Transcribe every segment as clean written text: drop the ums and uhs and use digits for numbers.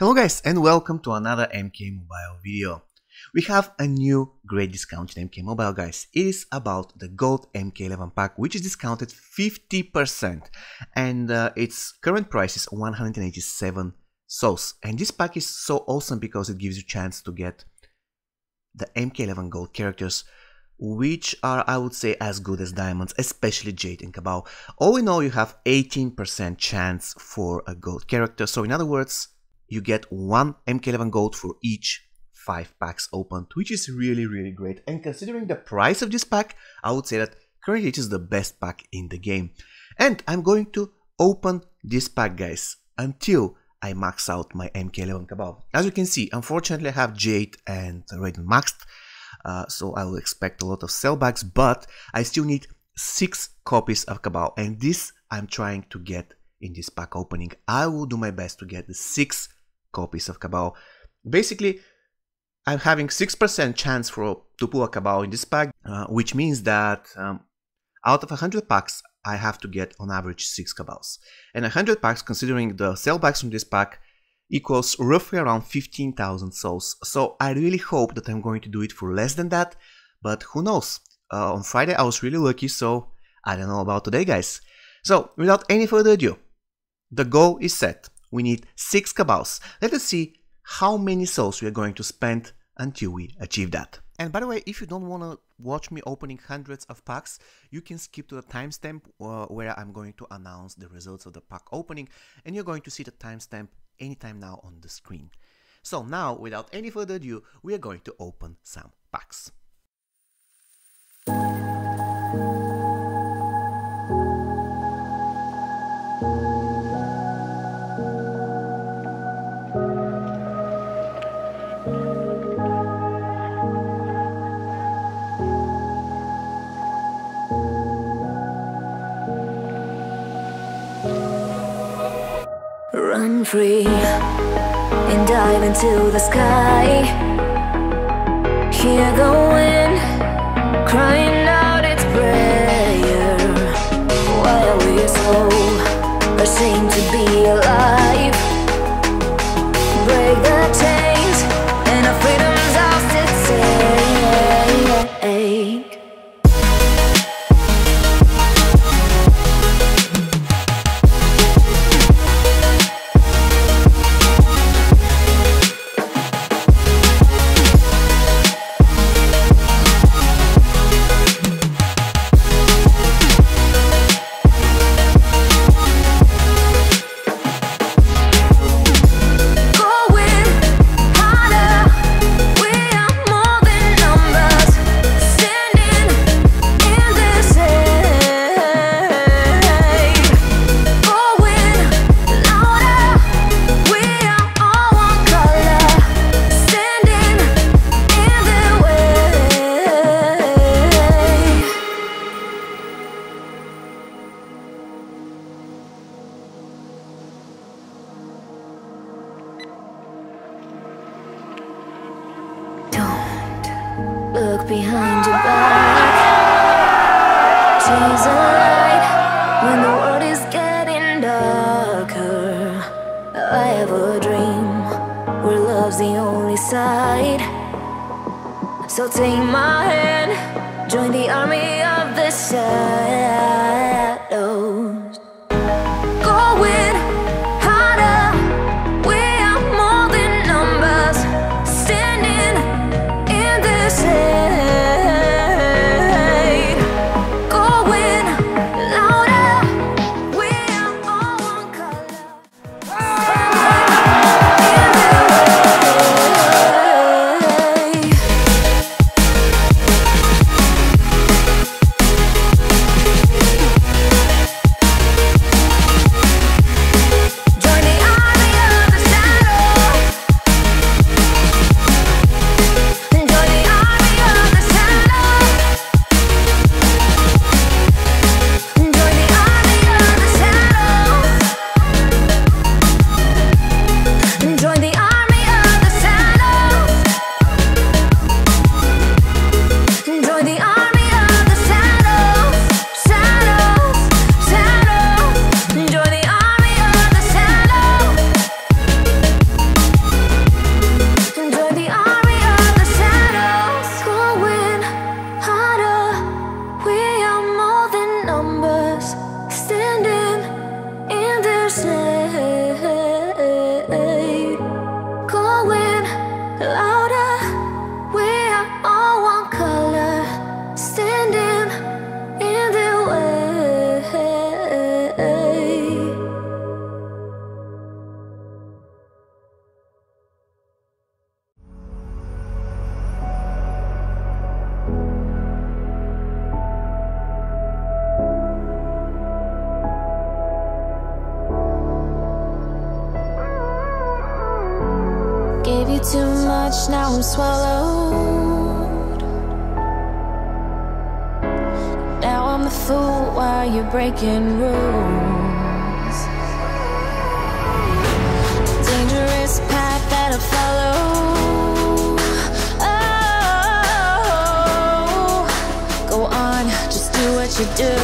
Hello guys and welcome to another MK Mobile video. We have a new great discount in MK Mobile guys. It is about the gold MK11 pack which is discounted 50% and its current price is 187 sols. And this pack is so awesome because it gives you a chance to get the MK11 gold characters which are, I would say, as good as diamonds, especially Jade and Kabal. All in all, you have 18% chance for a gold character. So in other words, you get one MK11 gold for each 5 packs opened, which is really, really great. And considering the price of this pack, I would say that currently it is the best pack in the game. And I'm going to open this pack, guys, until I max out my MK11 Kabal. As you can see, unfortunately, I have Jade and Raiden maxed, so I will expect a lot of sellbacks, but I still need 6 copies of Kabal, and this I'm trying to get in this pack opening. I will do my best to get the 6 copies of Kabal. Basically, I'm having 6% chance to pull a Kabal in this pack, which means that out of 100 packs, I have to get on average 6 Kabals. And 100 packs, considering the sellbacks from this pack, equals roughly around 15,000 souls. So I really hope that I'm going to do it for less than that, but who knows? On Friday I was really lucky, so I don't know about today, guys. So without any further ado, the goal is set. We need 6 Kabals. Let us see how many souls we are going to spend until we achieve that. And by the way, if you don't want to watch me opening hundreds of packs, you can skip to the timestamp where I'm going to announce the results of the pack opening, and you're going to see the timestamp anytime now on the screen. So now, without any further ado, we are going to open some packs. Run free and dive into the sky. Hear the wind crying out its prayer. Why are we so ashamed to be alive? Break the chains and our freedom's ours to take. Look behind your back. Chase a light when the world is getting darker. I have a dream where love's the only side. So take my hand, join the army of the shadows. Going harder, we are more than numbers, standing in this air. too much, now I'm swallowed. Now I'm the fool while you're breaking rules. The dangerous path that I follow. Oh, go on, just do what you do.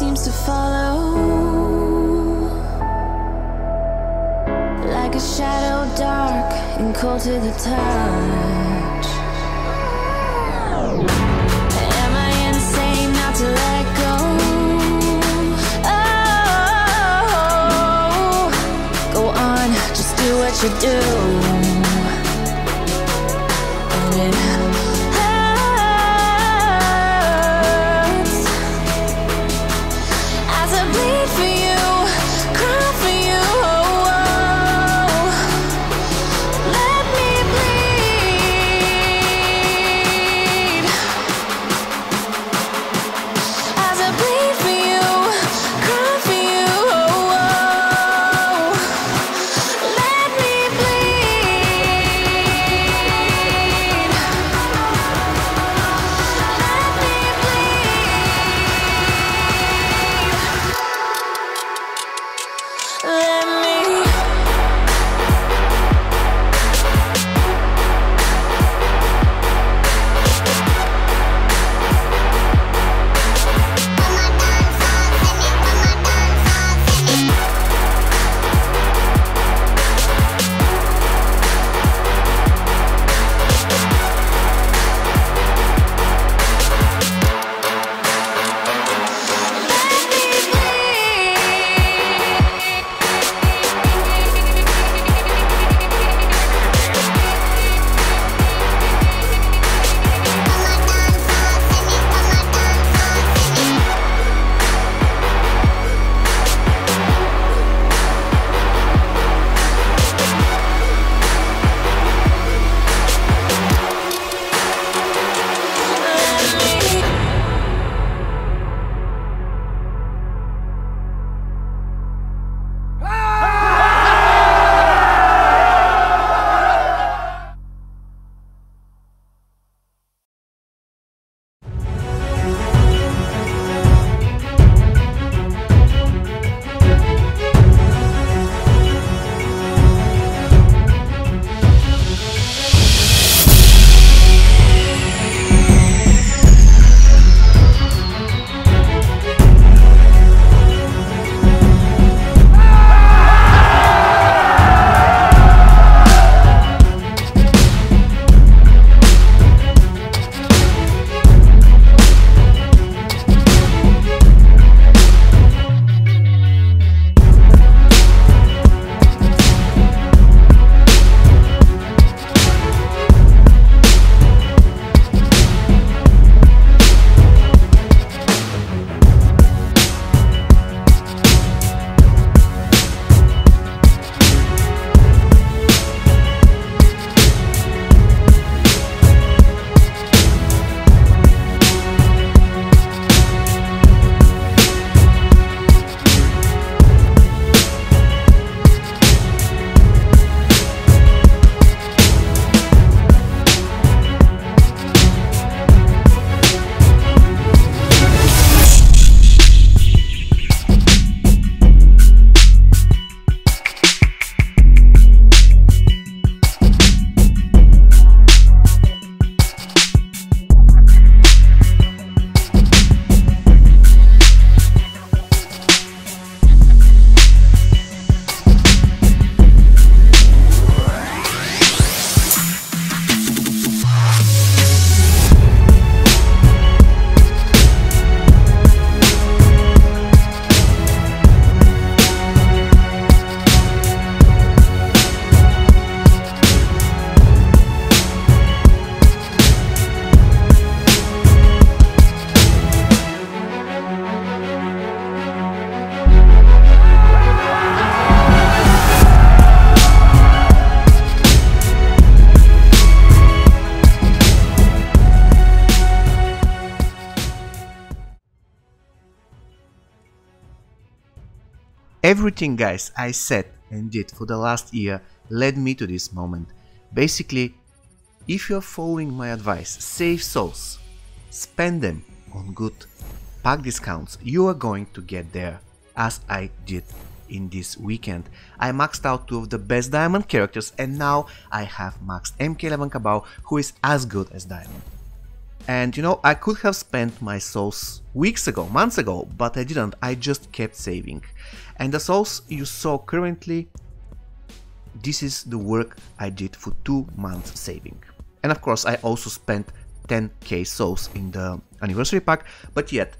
Seems to follow like a shadow, dark and cold to the touch. Am I insane not to let go? Oh, go on, just do what you do. And it Everything, guys, I said and did for the last year led me to this moment. Basically, if you're following my advice, save souls, spend them on good pack discounts, you are going to get there, as I did in this weekend. I maxed out two of the best diamond characters and now I have maxed MK11 Kabal, who is as good as diamond. And you know, I could have spent my souls weeks ago, months ago, but I didn't, I just kept saving. And the souls you saw currently, this is the work I did for 2 months saving. And of course I also spent 10k souls in the anniversary pack, but yet,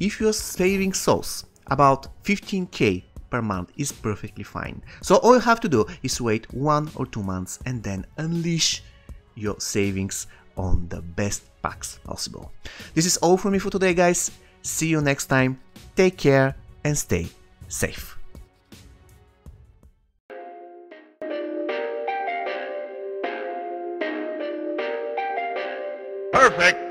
if you're saving souls, about 15k per month is perfectly fine. So all you have to do is wait 1 or 2 months and then unleash your savings on the best packs possible. This is all from me for today, guys. See you next time. Take care and stay safe. Perfect.